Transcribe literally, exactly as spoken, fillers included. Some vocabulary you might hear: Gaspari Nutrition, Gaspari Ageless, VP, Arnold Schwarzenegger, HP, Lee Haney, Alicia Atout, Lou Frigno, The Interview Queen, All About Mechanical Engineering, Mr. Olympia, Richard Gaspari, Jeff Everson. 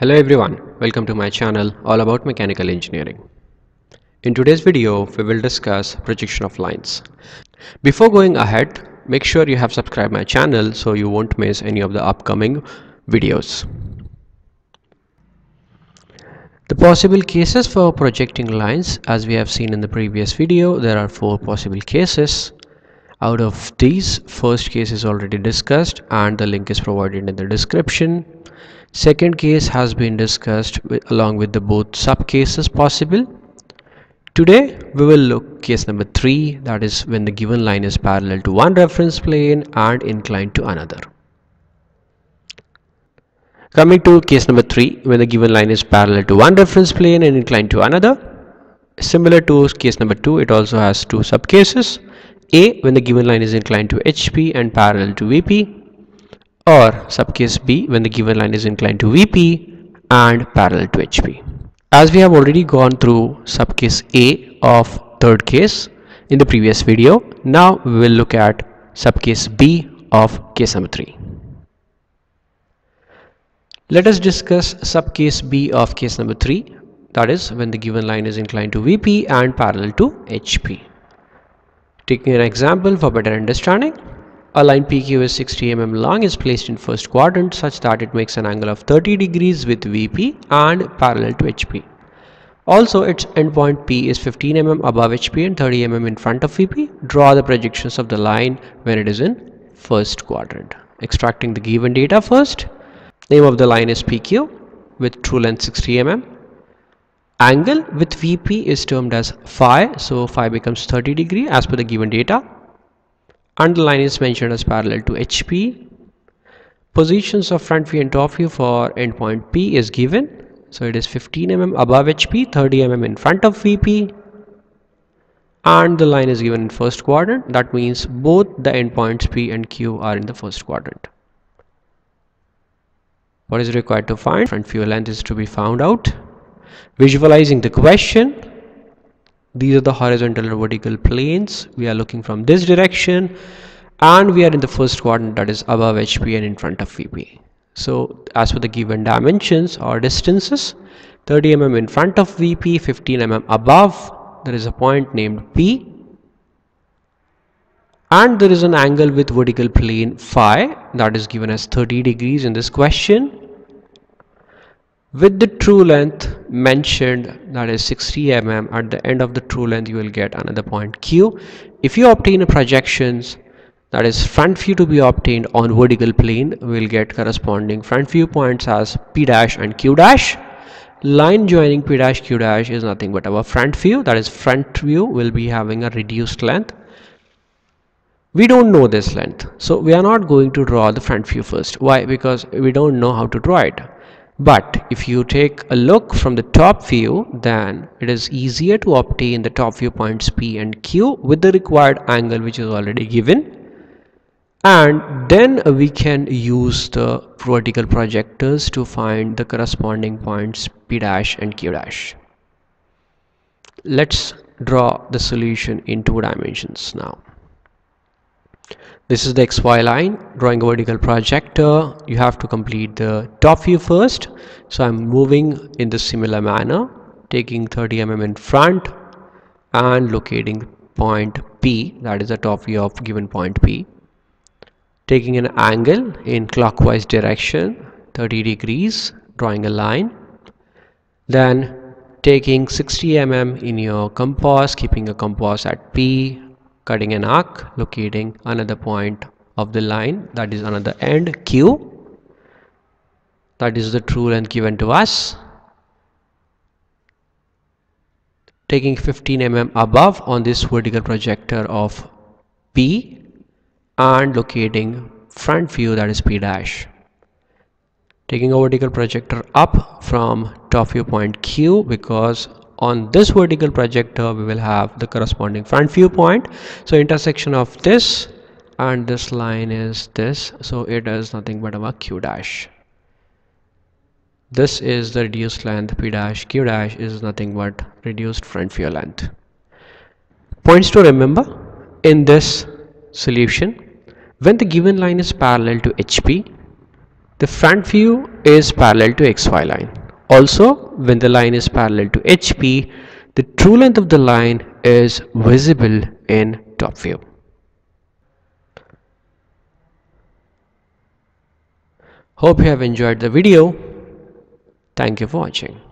Hello everyone, welcome to my channel All About Mechanical Engineering. In today's video, we will discuss projection of lines. Before going ahead, make sure you have subscribed my channel so you won't miss any of the upcoming videos. The possible cases for projecting lines, as we have seen in the previous video, there are four possible cases. Out of these, first case is already discussed and the link is provided in the description. Second case has been discussed with, along with the both sub cases possible. Today we will look case number three, that is when the given line is parallel to one reference plane and inclined to another. Coming to case number three, when the given line is parallel to one reference plane and inclined to another. Similar to case number two, it also has two sub cases. A, when the given line is inclined to H P and parallel to V P. Or subcase B, when the given line is inclined to V P and parallel to H P. As we have already gone through subcase A of third case in the previous video, now we will look at subcase B of case number three. Let us discuss subcase B of case number three, that is when the given line is inclined to V P and parallel to H P. Taking an example for better understanding. A line P Q is sixty millimeters long is placed in first quadrant such that it makes an angle of thirty degrees with V P and parallel to H P. Also, its endpoint P is fifteen millimeters above H P and thirty millimeters in front of V P. Draw the projections of the line when it is in first quadrant. Extracting the given data first. Name of the line is P Q with true length sixty millimeters. Angle with V P is termed as phi, so phi becomes thirty degrees as per the given data. And the line is mentioned as parallel to H P. Positions of front view and top view for endpoint P is given. So it is fifteen millimeters above H P, thirty millimeters in front of V P. And the line is given in first quadrant. That means both the endpoints P and Q are in the first quadrant. What is required to find? Front view length is to be found out. Visualizing the question. These are the horizontal and vertical planes. We are looking from this direction and we are in the first quadrant, that is above H P and in front of V P. So as for the given dimensions or distances, thirty millimeters in front of V P, fifteen millimeters above, there is a point named P, and there is an angle with vertical plane phi that is given as thirty degrees in this question, with the true length mentioned, that is sixty millimeters. At the end of the true length you will get another point Q. If you obtain a projections, that is front view to be obtained on vertical plane, we will get corresponding front view points as P dash and Q dash. Line joining P dash Q dash is nothing but our front view, that is front view will be having a reduced length. We don't know this length, so we are not going to draw the front view first. Why? Because we don't know how to draw it. But if you take a look from the top view, then it is easier to obtain the top view points P and Q with the required angle which is already given. And then we can use the vertical projectors to find the corresponding points P dash and Q dash. Let's draw the solution in two dimensions now. This is the X Y line. Drawing a vertical projector, you have to complete the top view first. So I'm moving in the similar manner, taking thirty millimeters in front and locating point P, that is the top view of given point P. Taking an angle in clockwise direction, thirty degrees, drawing a line. Then taking sixty millimeters in your compass, keeping a compass at P, cutting an arc, locating another point of the line, that is another end Q, that is the true length given to us. Taking fifteen millimeters above on this vertical projector of P and locating front view, that is P dash. Taking a vertical projector up from top view point Q, because on this vertical projector we will have the corresponding front view point. So intersection of this and this line is this, so it is nothing but our Q dash. This is the reduced length P dash. Q dash is nothing but reduced front view length. Points to remember in this solution: when the given line is parallel to H P, The front view is parallel to X Y line. Also, when the line is parallel to H P, the true length of the line is visible in top view. Hope you have enjoyed the video. Thank you for watching.